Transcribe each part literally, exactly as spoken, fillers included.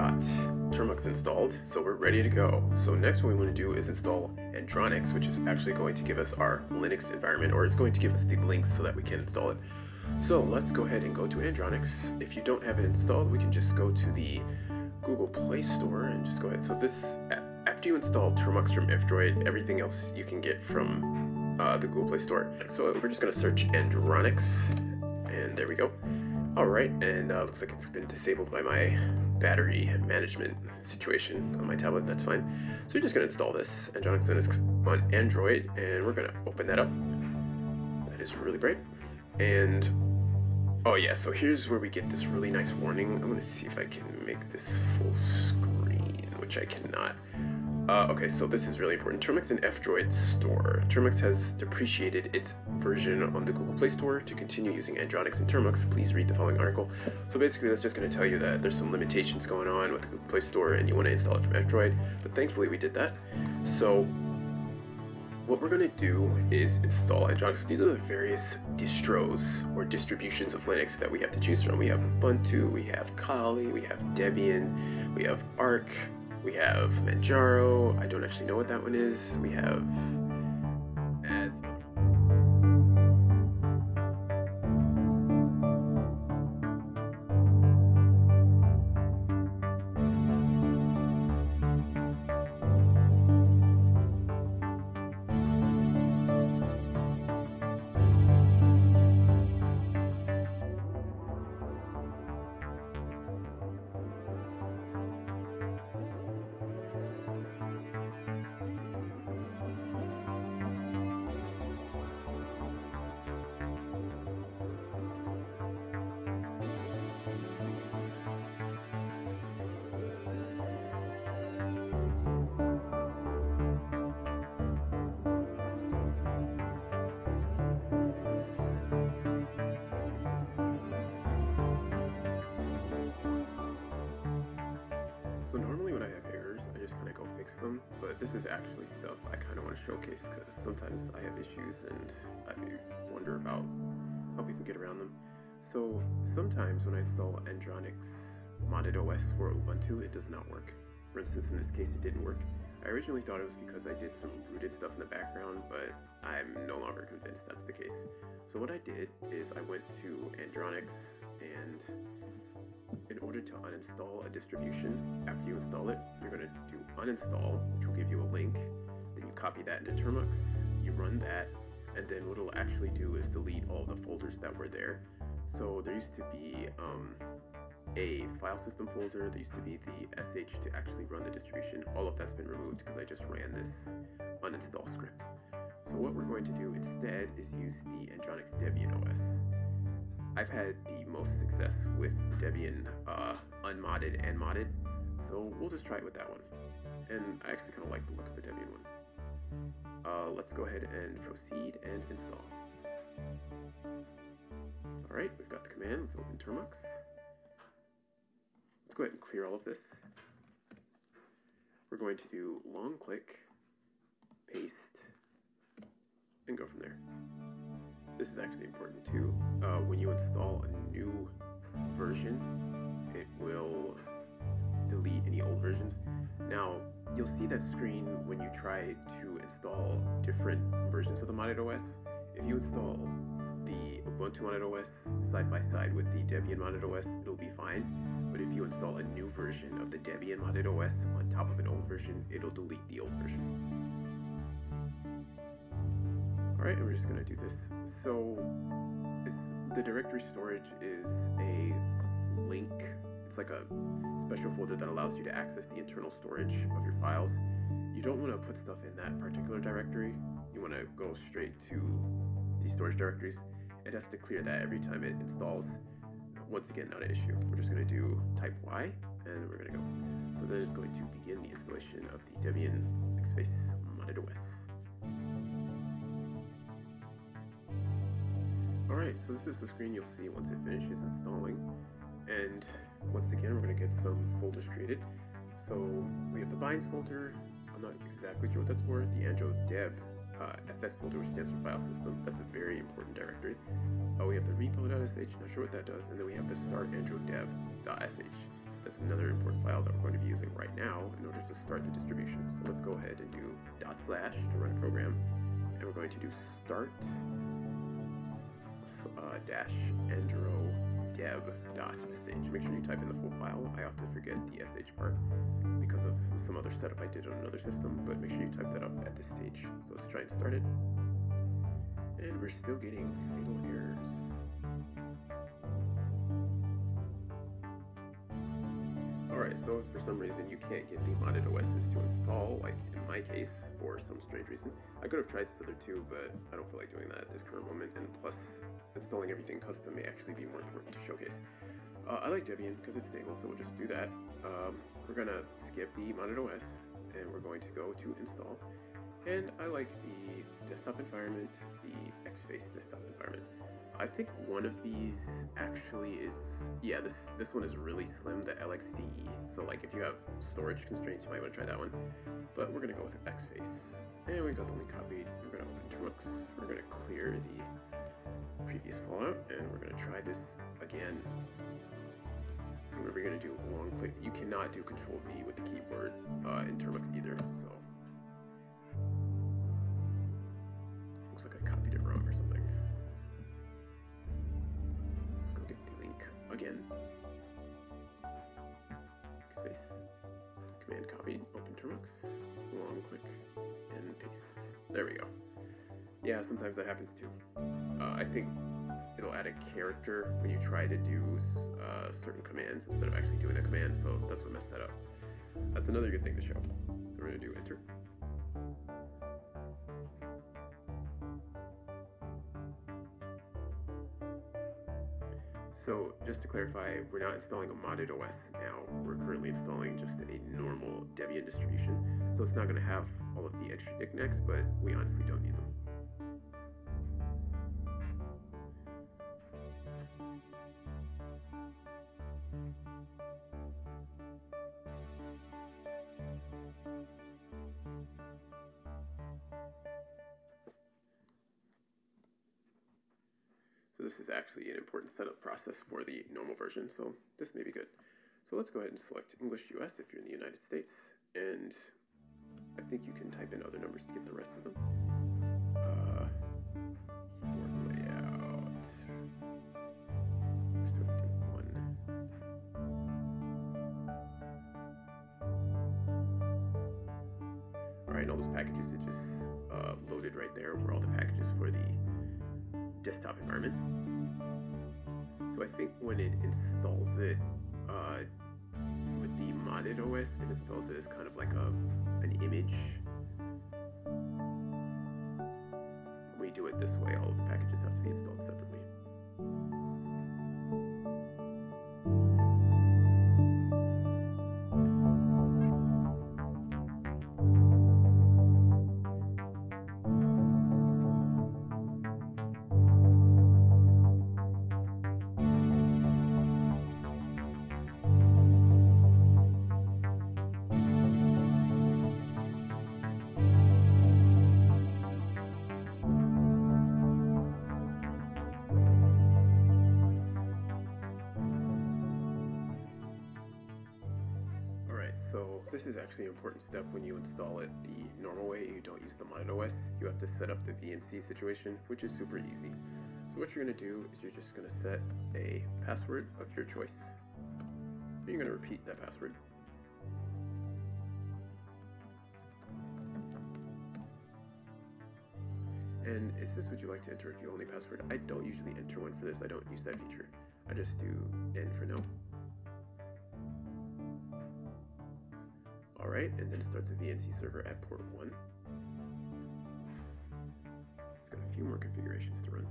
got Termux installed, so we're ready to go. So next what we want to do is install Andronix, which is actually going to give us our Linux environment, or it's going to give us the links so that we can install it. So let's go ahead and go to Andronix. If you don't have it installed, we can just go to the Google Play Store and just go ahead. So this, after you install Termux from F-Droid, everything else you can get from uh, the Google Play Store. So we're just going to search Andronix, and there we go. Alright, and uh, looks like it's been disabled by my battery management situation on my tablet, that's fine. So we're just going to install this, Andronix Linux on Android, and we're going to open that up. That is really bright. And, oh yeah, so here's where we get this really nice warning. I'm going to see if I can make this full screen, which I cannot. Uh, okay, so this is really important. Termux and F-Droid Store. Termux has depreciated its version on the Google Play Store. To continue using Andronix and Termux, please read the following article. So basically, that's just going to tell you that there's some limitations going on with the Google Play Store and you want to install it from F-Droid, but thankfully we did that. So what we're going to do is install Andronix. These are the various distros or distributions of Linux that we have to choose from. We have Ubuntu, we have Kali, we have Debian, we have Arch, we have Manjaro, I don't actually know what that one is, we have as them, but this is actually stuff I kind of want to showcase because sometimes I have issues and I wonder about how people get around them. So sometimes when I install Andronix modded O S for Ubuntu, it does not work. For instance, in this case it didn't work. I originally thought it was because I did some rooted stuff in the background, but I'm no longer convinced that's the case. So what I did is I went to Andronix, and in order to uninstall a distribution, after you install it, you're going to do uninstall, which will give you a link, then you copy that into Termux, you run that, and then what it'll actually do is delete all the folders that were there. So there used to be um, a file system folder, there used to be the sh to actually run the distribution. All of that's been removed because I just ran this uninstall script. So what we're going to do instead is use the Andronix Debian O S. I've had the most success with Debian uh, unmodded and modded, so we'll just try it with that one. And I actually kind of like the look of the Debian one. Uh, let's go ahead and proceed and install. Alright, we've got the command. Let's open Termux. Let's go ahead and clear all of this. We're going to do long click, paste, and go from there. This is actually important too. Uh, when you install a new version, it will delete any old versions. Now, you'll see that screen when you try to install different versions of the modded O S. If you install the Ubuntu modded O S side by side with the Debian modded O S, it'll be fine. But if you install a new version of the Debian modded O S on top of an old version, it'll delete the old version. Alright, and we're just going to do this. So, the directory storage is a link. It's like a special folder that allows you to access the internal storage of your files. You don't want to put stuff in that particular directory. You want to go straight to the storage directories. It has to clear that every time it installs. Once again, not an issue. We're just going to do type Y, and we're going to go. So then it's going to begin the installation of the Debian Xfce modded O S. Alright, so this is the screen you'll see once it finishes installing, and once again we're going to get some folders created. So we have the binds folder, I'm not exactly sure what that's for, the Andro Deb uh, F S folder, which stands for file system, that's a very important directory. Uh, we have the repo dot s h, not sure what that does, and then we have the start andro deb dot s h. is another important file that we're going to be using right now in order to start the distribution. So let's go ahead and do dot slash to run a program, and we're going to do start uh, dash andro dev dot sh. Make sure you type in the full file. I often forget the sh part because of some other setup I did on another system, but make sure you type that up at this stage. So let's try and start it, and we're still getting fatal errors. Alright, so if for some reason you can't get the modded O Ss to install, like in my case, for some strange reason, I could have tried this other too, but I don't feel like doing that at this current moment, and plus, installing everything custom may actually be more important to showcase. Uh, I like Debian because it's stable, so we'll just do that. Um, we're going to skip the modded O S, and we're going to go to install. And I like the desktop environment, the Xfce desktop environment. I think one of these actually is, yeah, this this one is really slim, the L X D E. So like if you have storage constraints, you might want to try that one. But we're gonna go with Xfce, and we got the link copied. We're gonna open Termux. We're gonna clear the previous fallout, and we're gonna try this again. And we're gonna do a long click. You cannot do Control V with the keyboard uh, in Termux either. So. Again, Xfce, command copy, open Termux, long click, and paste. There we go. Yeah, sometimes that happens too. Uh, I think it'll add a character when you try to do uh, certain commands instead of actually doing the command, so that's what messed that up. That's another good thing to show. So we're going to do enter. So just to clarify, we're not installing a modded O S now, we're currently installing just a normal Debian distribution, so it's not going to have all of the extra knickknacks, but we honestly don't need them. So this is actually an important setup process for the normal version, so this may be good. So let's go ahead and select English U S if you're in the United States, and I think you can type in other numbers to get the rest of them. Uh, keyboard layout. We're still gonna do one. Alright, and all those packages are just uh, loaded right there, were all the packages for the desktop environment. So I think when it installs it uh, with the modded O S, it installs it as kind of like a an image. When we do it this way, all of the packages have to be installed separately. So this is actually an important step when you install it the normal way, you don't use the modded O S, you have to set up the V N C situation, which is super easy. So what you're going to do is you're just going to set a password of your choice, and you're going to repeat that password. And is this what you like to enter if you only password? I don't usually enter one for this, I don't use that feature, I just do N for no. Alright, and then it starts a V N C server at port one. It's got a few more configurations to run.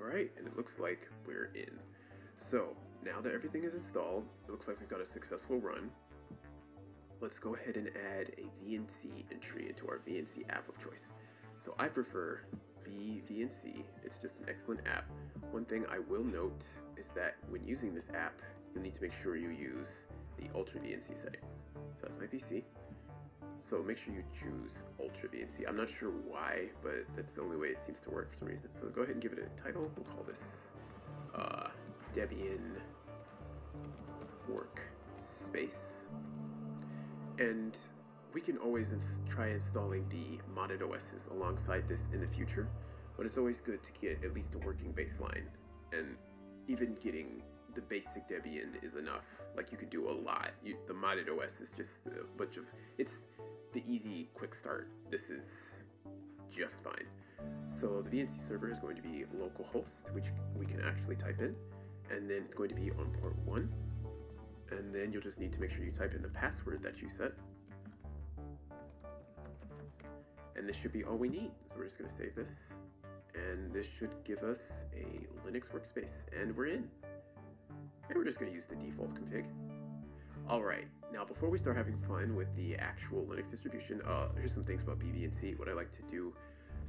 Alright, and it looks like we're in. So, now that everything is installed, it looks like we've got a successful run. Let's go ahead and add a V N C entry into our V N C app of choice. So I prefer V V N C, it's just an excellent app. One thing I will note is that when using this app, you'll need to make sure you use the Ultra V N C setting. So that's my P C. So make sure you choose Ultra V N C. I'm not sure why, but that's the only way it seems to work for some reason. So go ahead and give it a title. We'll call this uh, Debian Work Space. And we can always ins try installing the modded O Ss alongside this in the future, but it's always good to get at least a working baseline, and even getting the basic Debian is enough. Like, you can do a lot. You, the modded O S is just a bunch of, it's the easy quick start. This is just fine. So the V N C server is going to be localhost, which we can actually type in, and then it's going to be on port one, and then you'll just need to make sure you type in the password that you set, and this should be all we need. So we're just going to save this, and this should give us a Linux workspace, and we're in. And we're just going to use the default config. Alright, now before we start having fun with the actual Linux distribution, uh, here's some things about B V N C, what I like to do.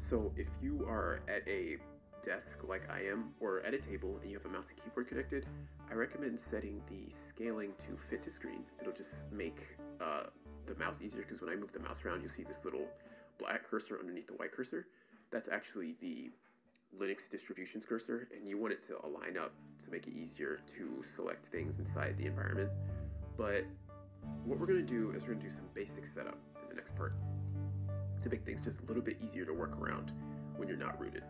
So if you are at a desk like I am, or at a table, and you have a mouse and keyboard connected, I recommend setting the scaling to fit to screen. It'll just make uh, the mouse easier, because when I move the mouse around, you'll see this little black cursor underneath the white cursor. That's actually the Linux distribution's cursor, and you want it to align up to make it easier to select things inside the environment. But what we're going to do is we're going to do some basic setup in the next part to make things just a little bit easier to work around when you're not rooted.